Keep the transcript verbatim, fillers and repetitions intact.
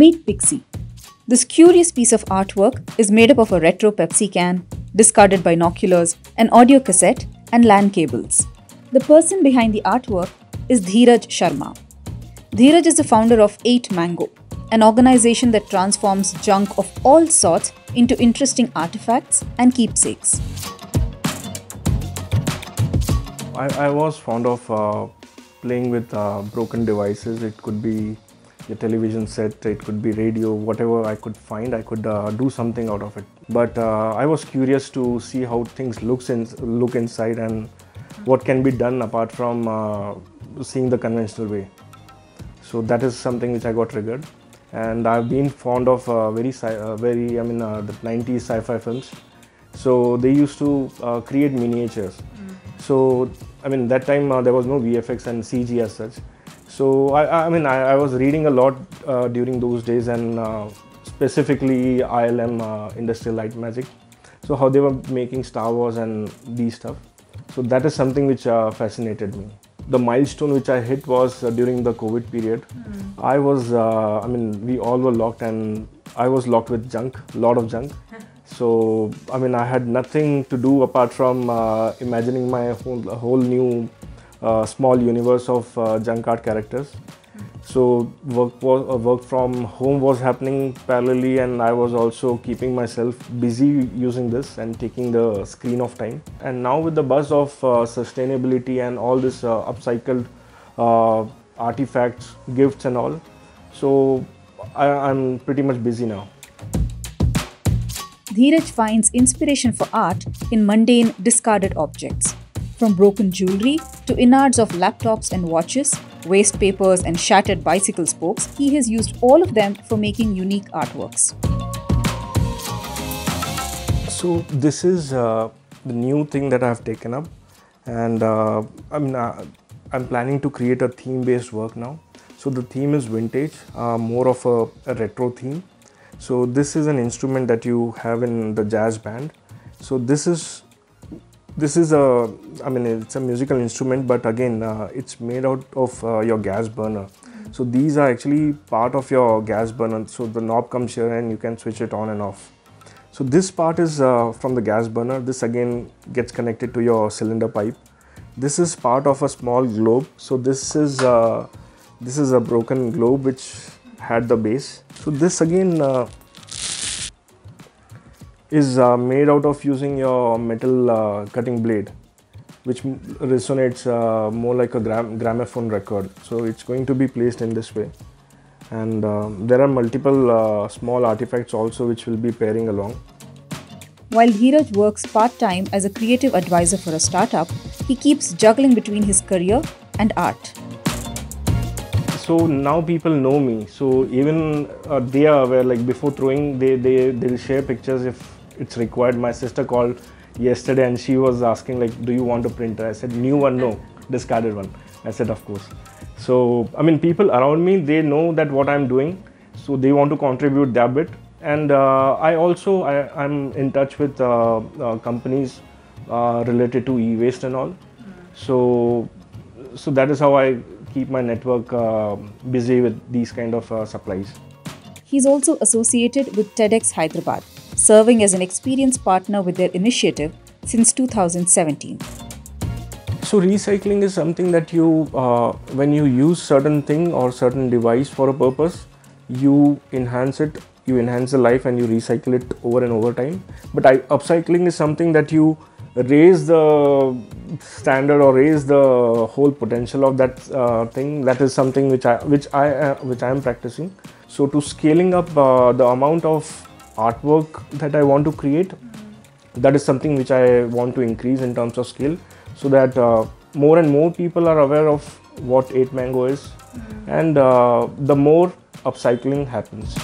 Meet Pixie. This curious piece of artwork is made up of a retro Pepsi can, discarded binoculars, an audio cassette, and LAN cables. The person behind the artwork is Dhiraj Sharma. Dhiraj is the founder of eight mango, an organization that transforms junk of all sorts into interesting artifacts and keepsakes. I, I was fond of uh, playing with uh, broken devices. It could be the television set, it could be radio, whatever I could find, I could uh, do something out of it. But uh, I was curious to see how things looks in, look inside and what can be done apart from uh, seeing the conventional way. So that is something which I got triggered. And I've been fond of uh, very, uh, very, I mean, uh, the nineties sci-fi films. So they used to uh, create miniatures. Mm. So, I mean, that time uh, there was no V F X and C G as such. So, I, I mean, I, I was reading a lot uh, during those days, and uh, specifically I L M, uh, Industrial Light Magic. So, how they were making Star Wars and these stuff. So, that is something which uh, fascinated me. The milestone which I hit was uh, during the COVID period. Mm-hmm. I was, uh, I mean, we all were locked, and I was locked with junk, a lot of junk. So, I mean, I had nothing to do apart from uh, imagining my whole, whole new Uh, small universe of uh, junk art characters. So work, was, uh, work from home was happening parallelly, and I was also keeping myself busy using this and taking the screen off time. And now with the buzz of uh, sustainability and all this uh, upcycled uh, artifacts, gifts and all, so I, I'm pretty much busy now. Dhiraj finds inspiration for art in mundane discarded objects. From broken jewelry to innards of laptops and watches, waste papers and shattered bicycle spokes, he has used all of them for making unique artworks. So this is uh, the new thing that I have taken up, and uh, I mean, uh, I'm planning to create a theme-based work now. So the theme is vintage, uh, more of a, a retro theme. So this is an instrument that you have in the jazz band. So this is This is a, I mean, it's a musical instrument, but again, uh, it's made out of uh, your gas burner. Mm-hmm. So these are actually part of your gas burner. So the knob comes here and you can switch it on and off. So this part is uh, from the gas burner. This again gets connected to your cylinder pipe. This is part of a small globe. So this is, uh, this is a broken globe which had the base. So this again, uh, is uh, made out of using your metal uh, cutting blade, which resonates uh, more like a gram gramophone record. So it's going to be placed in this way, and uh, there are multiple uh, small artifacts also which will be pairing along. While Dhiraj works part-time as a creative advisor for a startup, he keeps juggling between his career and art. So now people know me, so even uh, they are aware, like before throwing, they, they, they'll share pictures if it's required. My sister called yesterday and she was asking, like, do you want a printer? I said, new one, no, discarded one. I said, of course. So, I mean, people around me, they know that what I'm doing, so they want to contribute their bit. And uh, I also, I, I'm in touch with uh, uh, companies uh, related to e-waste and all. So, so that is how I keep my network uh, busy with these kind of uh, supplies. He's also associated with TEDx Hyderabad, serving as an experience partner with their initiative since two thousand seventeen. So recycling is something that you, uh, when you use certain thing or certain device for a purpose, you enhance it, you enhance the life, and you recycle it over and over time. But I, upcycling is something that you raise the standard or raise the whole potential of that uh, thing. That is something which I which I uh, which I am practicing. So to scaling up uh, the amount of artwork that I want to create, that is something which I want to increase in terms of scale, so that uh, more and more people are aware of what eight mango is, and uh, the more upcycling happens.